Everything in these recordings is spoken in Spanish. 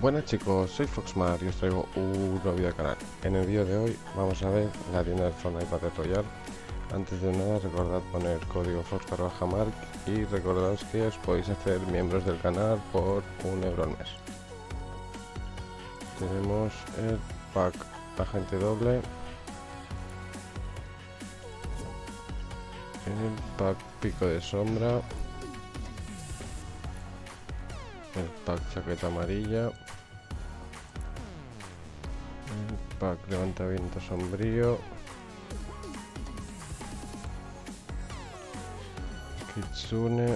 Buenas chicos, soy Foxmart y os traigo un nuevo vídeo al canal. En el vídeo de hoy vamos a ver la tienda del Fortnite Battle Royale. Antes de nada, recordad poner código Fox_Marc y recordaos que os podéis hacer miembros del canal por 1 € al mes. Tenemos el pack agente doble, el pack pico de sombra, el pack chaqueta amarilla, el pack levantamiento sombrío, Kitsune,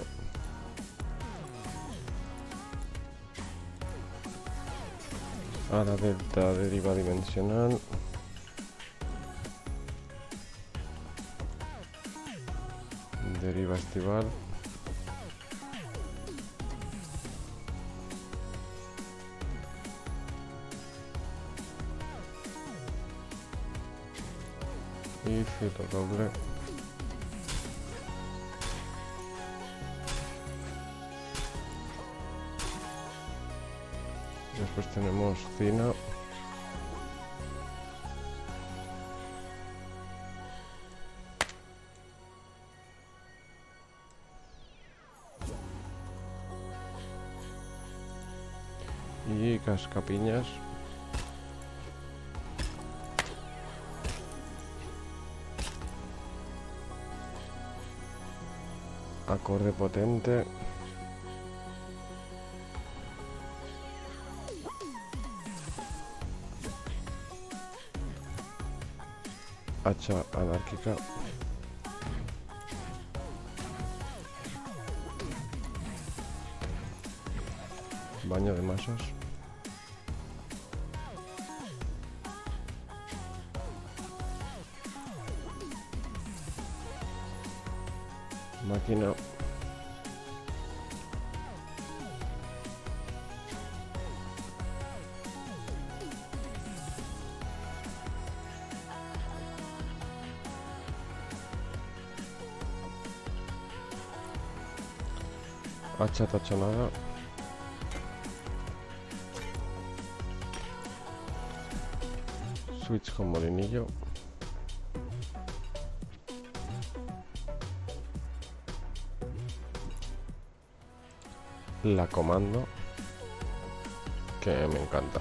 ala delta deriva dimensional, deriva estival, y filo doble. Después tenemos Cina, y cascapiñas. Acorde potente, hacha anárquica, baño de masas, máquina, hacha tachonada, switch con molinillo, la comando, que me encanta.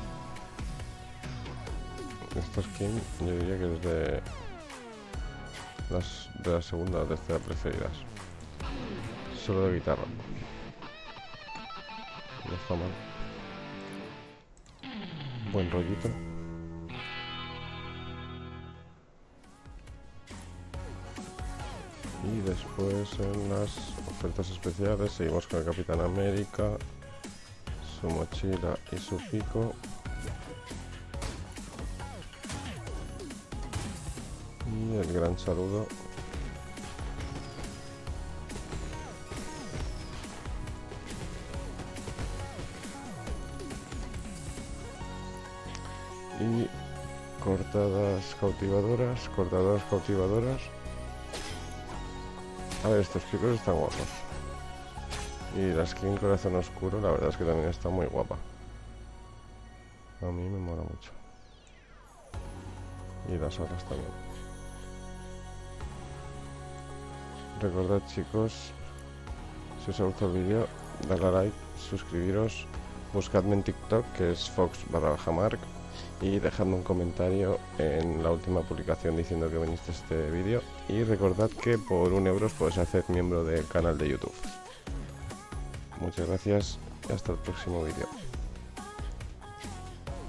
Esta skin yo diría que es de la segunda o tercera preferidas. Solo de guitarra. No está mal. Buen rollito. Y después en las ofertas especiales seguimos con el Capitán América, su mochila y su pico. Y el gran saludo. Y cortadas cautivadoras. A ver, estos picos están guapos. Y la skin corazón oscuro, la verdad es que también está muy guapa. A mí me mola mucho. Y las alas también. Recordad chicos, si os ha gustado el vídeo, dadle a like, suscribiros, buscadme en TikTok, que es Fox_Marc. Y dejadme un comentario en la última publicación diciendo que veniste a este vídeo. Y recordad que por 1 € os podéis hacer miembro del canal de YouTube. Muchas gracias y hasta el próximo vídeo.